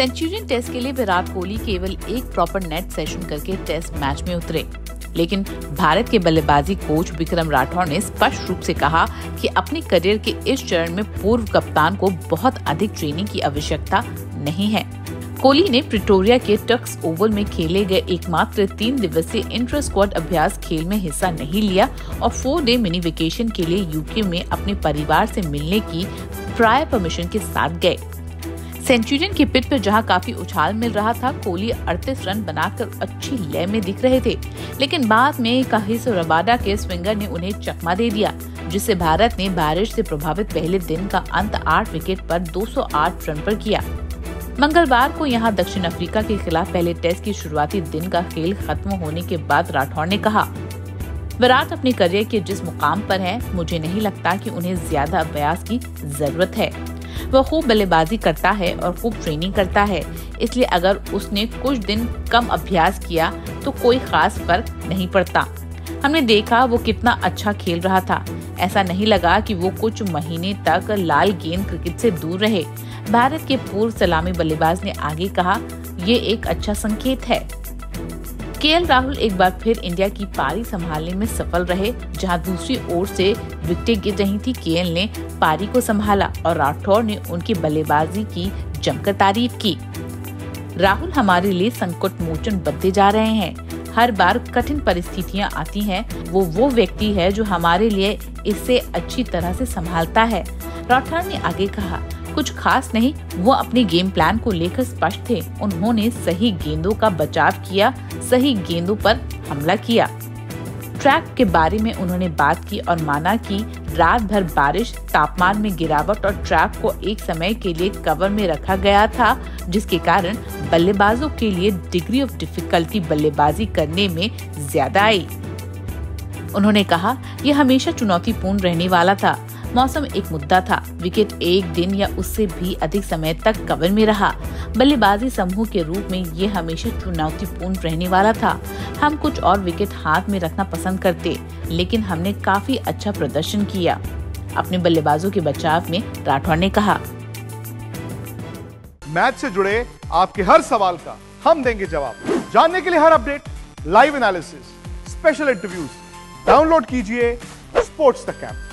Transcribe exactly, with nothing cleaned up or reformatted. Centurion test के लिए विराट कोहली केवल एक प्रॉपर नेट सेशन करके टेस्ट मैच में उतरे, लेकिन भारत के बल्लेबाजी कोच विक्रम राठौर ने स्पष्ट रूप से कहा कि अपने करियर के इस चरण में पूर्व कप्तान को बहुत अधिक ट्रेनिंग की आवश्यकता नहीं है। कोहली ने प्रिटोरिया के टक्स ओवल में खेले गए एकमात्र तीन दिवसीय इंटर स्क्वाड अभ्यास खेल में हिस्सा नहीं लिया और फोर डे मिनी वेकेशन के लिए यूके में अपने परिवार से मिलने की प्राय परमिशन के साथ गए। सेंचुरियन के पिच पर जहां काफी उछाल मिल रहा था, कोहली अड़तीस रन बनाकर अच्छी लय में दिख रहे थे, लेकिन बाद में कहीं से रबाडा के स्विंगर ने उन्हें चकमा दे दिया, जिससे भारत ने बारिश से प्रभावित पहले दिन का अंत आठ विकेट पर दो सौ आठ रन पर किया। मंगलवार को यहां दक्षिण अफ्रीका के खिलाफ पहले टेस्ट की शुरुआती दिन का खेल खत्म होने के बाद राठौर ने कहा, विराट अपने करियर के जिस मुकाम पर है, मुझे नहीं लगता कि उन्हें ज्यादा अभ्यास की जरूरत है। वह खूब बल्लेबाजी करता है और खूब ट्रेनिंग करता है, इसलिए अगर उसने कुछ दिन कम अभ्यास किया तो कोई खास फर्क नहीं पड़ता। हमने देखा वो कितना अच्छा खेल रहा था, ऐसा नहीं लगा कि वो कुछ महीने तक लाल गेंद क्रिकेट से दूर रहे। भारत के पूर्व सलामी बल्लेबाज ने आगे कहा, ये एक अच्छा संकेत है। केएल राहुल एक बार फिर इंडिया की पारी संभालने में सफल रहे, जहां दूसरी ओर से विकेटें गिर रही थी। केएल ने पारी को संभाला और राठौर ने उनकी बल्लेबाजी की जमकर तारीफ की। राहुल हमारे लिए संकट मोचन बनते जा रहे हैं। हर बार कठिन परिस्थितियां आती हैं, वो वो व्यक्ति है जो हमारे लिए इससे अच्छी तरह से संभालता है। राठौर ने आगे कहा, कुछ खास नहीं, वो अपने गेम प्लान को लेकर स्पष्ट थे। उन्होंने सही गेंदों का बचाव किया, सही गेंदों पर हमला किया। ट्रैक के बारे में उन्होंने बात की और माना कि रात भर बारिश, तापमान में गिरावट और ट्रैक को एक समय के लिए कवर में रखा गया था, जिसके कारण बल्लेबाजों के लिए डिग्री ऑफ डिफिकल्टी बल्लेबाजी करने में ज्यादा आई। उन्होंने कहा, यह हमेशा चुनौतीपूर्ण रहने वाला था। मौसम एक मुद्दा था, विकेट एक दिन या उससे भी अधिक समय तक कवर में रहा। बल्लेबाजी समूह के रूप में ये हमेशा चुनौतीपूर्ण रहने वाला था। हम कुछ और विकेट हाथ में रखना पसंद करते, लेकिन हमने काफी अच्छा प्रदर्शन किया, अपने बल्लेबाजों के बचाव में राठौर ने कहा। मैच से जुड़े आपके हर सवाल का हम देंगे जवाब। जानने के लिए हर update, live analysis, special interviews download कीजिए स्पोर्ट्स तक ऐप।